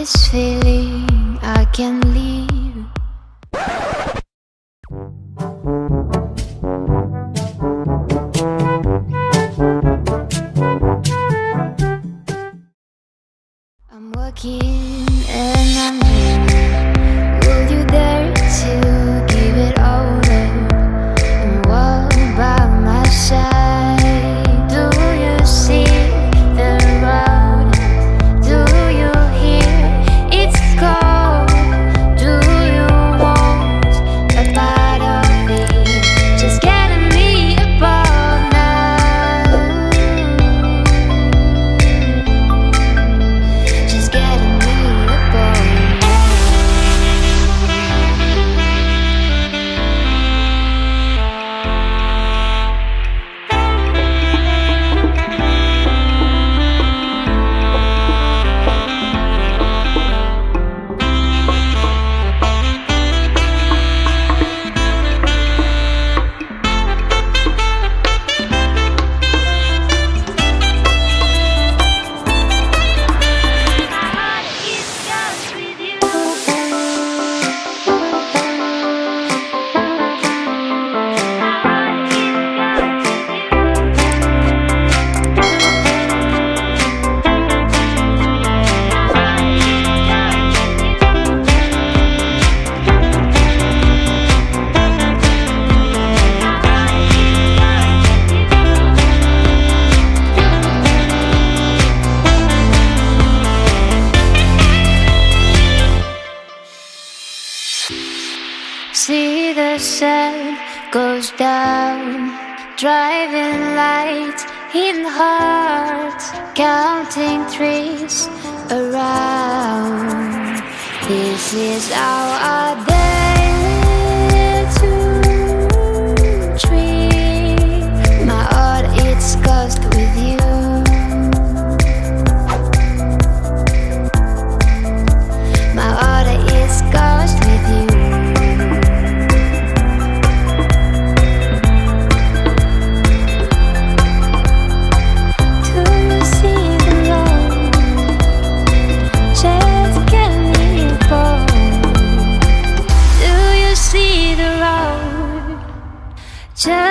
this feeling I can't leave. I'm working and I'm here. Will you dare to give it all up and walk by my side? See the sun goes down, driving lights in hearts, counting trees around. This is how I dance. Just